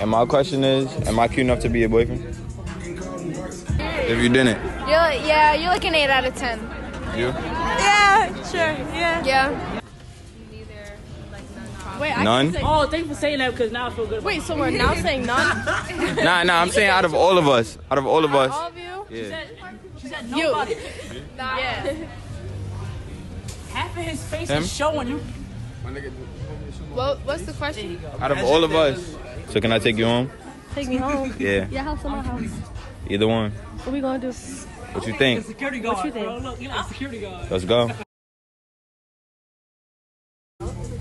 And my question is, am I cute enough to be your boyfriend? If you didn't? You're like an 8 out of 10. You? Yeah, sure, yeah. Yeah. Neither, like none. Wait, none? Oh, thank you for saying that because now I feel good about Wait, so we're now saying none? nah, I'm saying out of all of us. Out of all of us. All of you? Yeah. She said nobody. You? Nah. Yeah. Half of his face is showing you. Well, what's the question? Out of all of us. So can I take you home? Take me home? Yeah. Your house or my house? Either one. What we gonna do? What you think? Security guard. What you think? Bro, look, you're like a security guard. Let's go.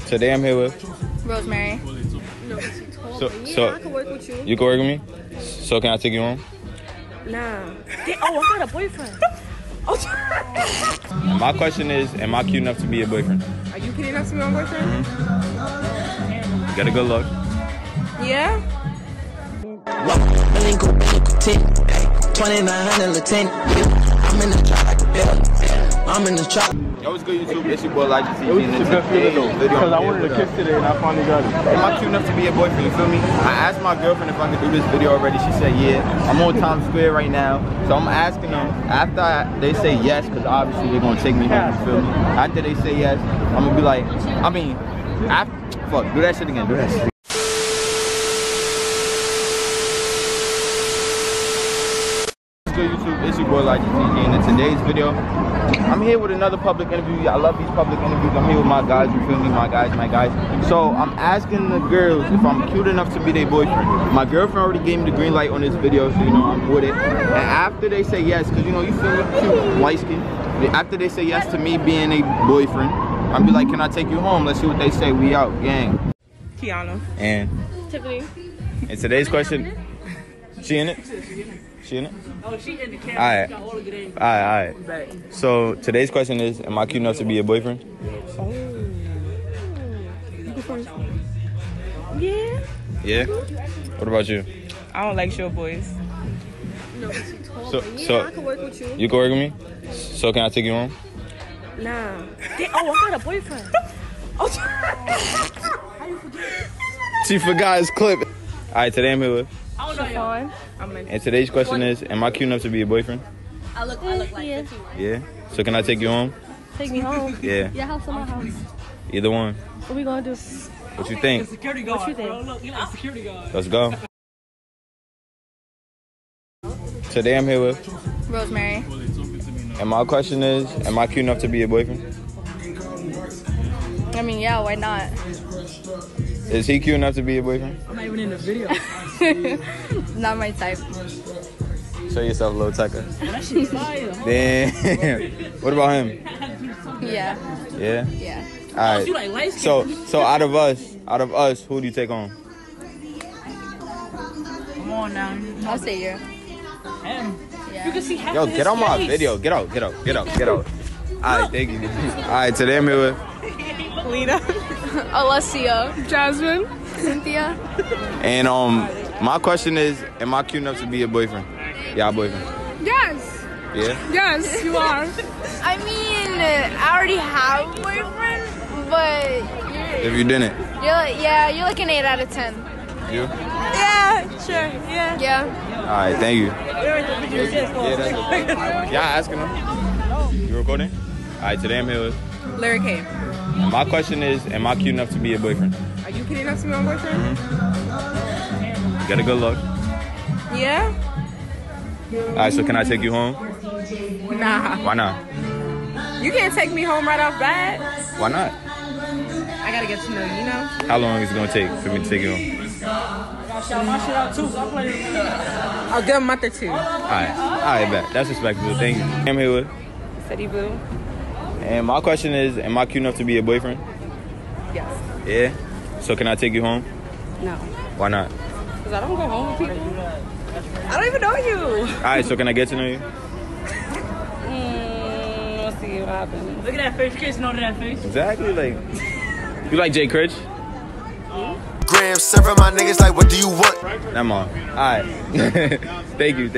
Today I'm here with Rosemary. No, she told me. So I can work with you. You can work with me? So can I take you home? Nah. I got a boyfriend. My question is, am I cute enough to be your boyfriend? Are you cute enough to be my boyfriend? Mm-hmm. Got a good look. Yeah? 2900 I'm in the truck. Yo, what's good, YouTube? It's your boy Elijah TV. It was a good feeling though, because I wanted a kiss today and I finally got it. Am I cute enough to be your boyfriend? You feel me? I asked my girlfriend if I could do this video already. She said yeah. I'm on Times Square right now, so I'm asking them. After they say yes, because obviously they're gonna take me home. You feel me? After they say yes, I'm gonna be like, fuck, do that shit again. Do that shit. YouTube, it's your boy Elijah TV, and in today's video, I'm here with another public interview. I love these public interviews. I'm here with my guys, you feel me? My guys. So I'm asking the girls if I'm cute enough to be their boyfriend. My girlfriend already gave me the green light on this video, so you know I'm with it. And after they say yes, because you know you feel me, cute, light skin. After they say yes to me being a boyfriend, I'm be like, can I take you home? Let's see what they say. We out, gang. Kiana and Tiffany. And today's question. She in it? She in it? Oh, she in the camera. All right. So today's question is, am I cute enough to be your boyfriend? Oh. Yeah. Yeah? What about you? I don't like short boys. No, but she told me. Yeah, I can work with you. You can work with me? So can I take you home? Nah. I got a boyfriend. How you forget? She forgot his clip. All right, today I'm here with. And today's question is, am I cute enough to be your boyfriend? I look like 51. Yeah? So can I take you home? Take me home? Yeah. Your house or my house? Either one. What we gonna do? What you think? Security guard. What you think? Bro, look, you're like a security guard. Let's go. Today I'm here with Rosemary. And my question is, am I cute enough to be your boyfriend? I mean, yeah, why not? Is he cute enough to be your boyfriend? I'm not even in the video. Not my type. Show yourself, Lil Tucker. Damn. What about him? Yeah. Yeah? Yeah. All right. So out of us, who do you take on? Come on now. I'll say you. Him. Yeah. You can see half of his face. Yo, get on my video. Get out. All right, thank you. All right, today I'm here with Lena. Alessia, Jasmine, Cynthia. And my question is, am I cute enough to be your boyfriend? Yeah, boyfriend. Yes. Yeah? Yes, you are. I mean, I already have a boyfriend, but... If you didn't? You're like an 8 out of 10. You? Yeah, sure, yeah. Yeah. All right, thank you. Yeah, asking them. You recording? All right, today I'm here with... Larry K. My question is, am I cute enough to be your boyfriend? Are you cute enough to be my boyfriend? Mm-hmm. Got a good look. Yeah? Alright, so can I take you home? Nah. Why not? You can't take me home right off bat. Why not? I gotta get to know you, How long is it gonna take for me to take you home? I'll shout my shit out too, so I'll play with you. I'll give a month or two. Alright, bet. That's respectful. Thank you. I'm here with City Blue. And my question is, am I cute enough to be your boyfriend? Yes. Yeah? So can I take you home? No. Why not? Because I don't go home with people. I don't even know you. All right, so can I get to know you? We'll see what happens. Look at that face. You can't know that face. Exactly. Like, you like Jay Critch? Graham serving my niggas like, what do you want? I'm on. All right. Thank you. Not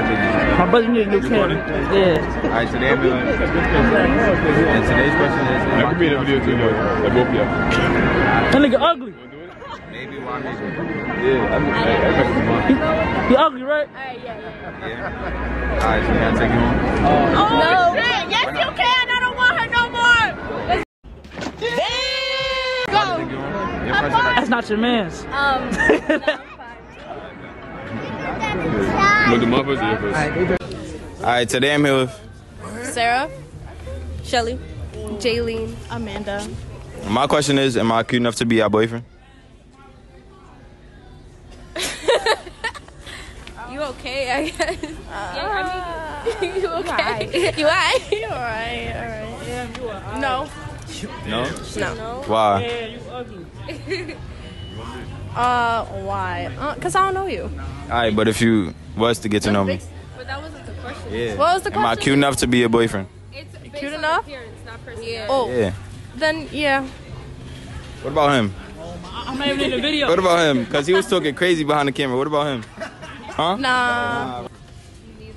a big deal. My brother needs a new camera. Yeah. All right, today I'm doing. And today's question is. I could be in a video too, though. Like both of y'all. That nigga ugly. Maybe. Yeah, I mean, you ugly, right? Yeah. All right, so can I take you on? Oh, no. Shit. Yes, you can. I don't want her no more. Let's go. That's not your man's. Look at my pussy. All right, today I'm here with Sarah, Shelly, Jaylene, Amanda. My question is, am I cute enough to be your boyfriend? You okay, I guess. Yeah, I mean, you okay? You alright? You alright, alright. Yeah, you alright. No. No? No. Why? Yeah, you ugly. Why? Because I don't know you. Alright, but if you was to get to know me. But that wasn't the question. Yeah. What was the question? Am I cute enough to be your boyfriend? It's cute enough? Not personality. Yeah. Oh. Yeah. Then, yeah. What about him? I'm not even in the video. What about him? Because he was talking crazy behind the camera. What about him? Huh? Nah. Neither.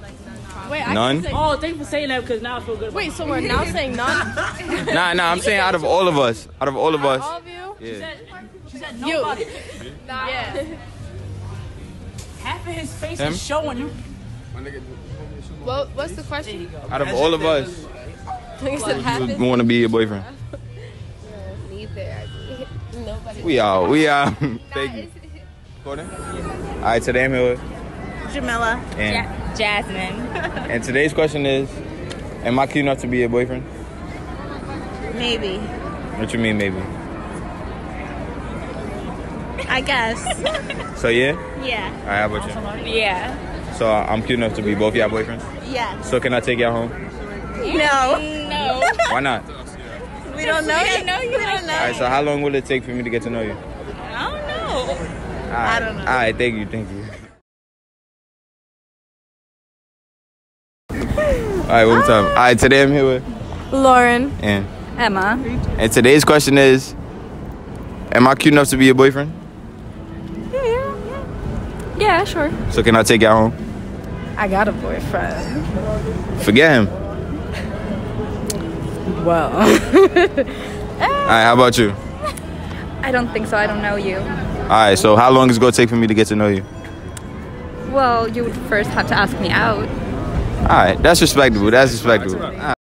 Like none. Wait, none? Oh, thank you for saying that because now I feel good. Wait, so we're now saying none? Nah, I'm saying out of all of us. Out of all of us. All of you? Yeah. She said nobody. You. Nah. Yeah. Half of his face is showing you. Well, what's the question? Out of all of us, who want to be your boyfriend? Neither. Nobody. We are. Thank you. Alright, today I'm here with Jamila and Jasmine. And today's question is, am I cute enough to be your boyfriend? Maybe. What you mean, maybe? I guess. So yeah? Yeah. Alright, how about you? Yeah. So I'm cute enough to be both y'all boyfriends? Yeah. So can I take y'all home? No. Why not? We don't know you. Alright, so how long will it take for me to get to know you? I don't know. I don't know. All right, thank you. All right, one time. All right, today I'm here with Lauren and Emma. And today's question is, am I cute enough to be your boyfriend? Yeah, sure. So can I take you home? I got a boyfriend. Forget him. Well. All right, how about you? I don't think so. I don't know you. Alright, so how long is it going to take for me to get to know you? Well, you would first have to ask me out. Alright, that's respectable.